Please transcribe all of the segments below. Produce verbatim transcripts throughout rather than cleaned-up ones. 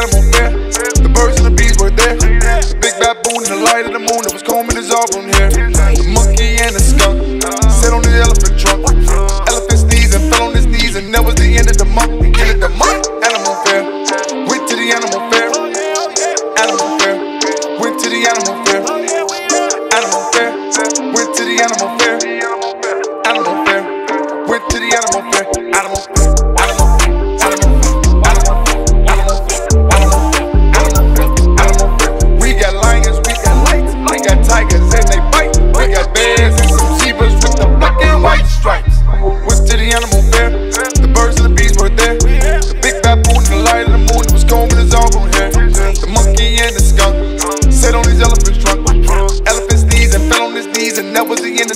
animal fair. The birds and the bees were there. Big baboon in the light of the moon that was combing his auburn hair. The monkey and the skunk sat on the elephant trunk. Elephant sneezed and fell on his knees, and that was the end of the month. The end of the month. Animal fair. Went to the animal fair. Animal fair. Went to the animal fair. Animal fair. Went to the animal fair. Animal fair. Went to the animal fair. Animal fair.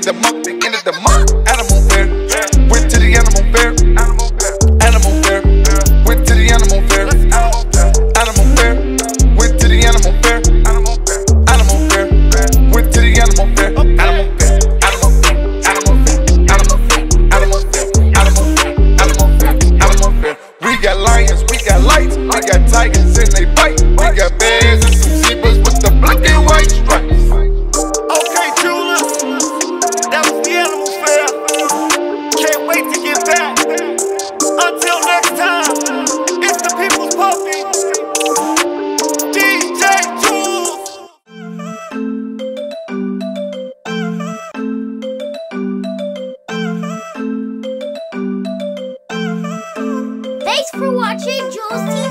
The month, the end of the month, animal fair. Went to the animal fair. Animal fair. Went to the animal fair. Animal fair. Went to the animal fair. Animal fair. Animal fair. Went to the animal fair. Animal fair. Animal fair. Animal fair. Animal fair. Animal fair. Animal fair. Animal fair. Animal fair. We got lions, we got lights, we got tigers and they bite. We got bears and some zebras with the black and white stripes. Thanks for watching Jules T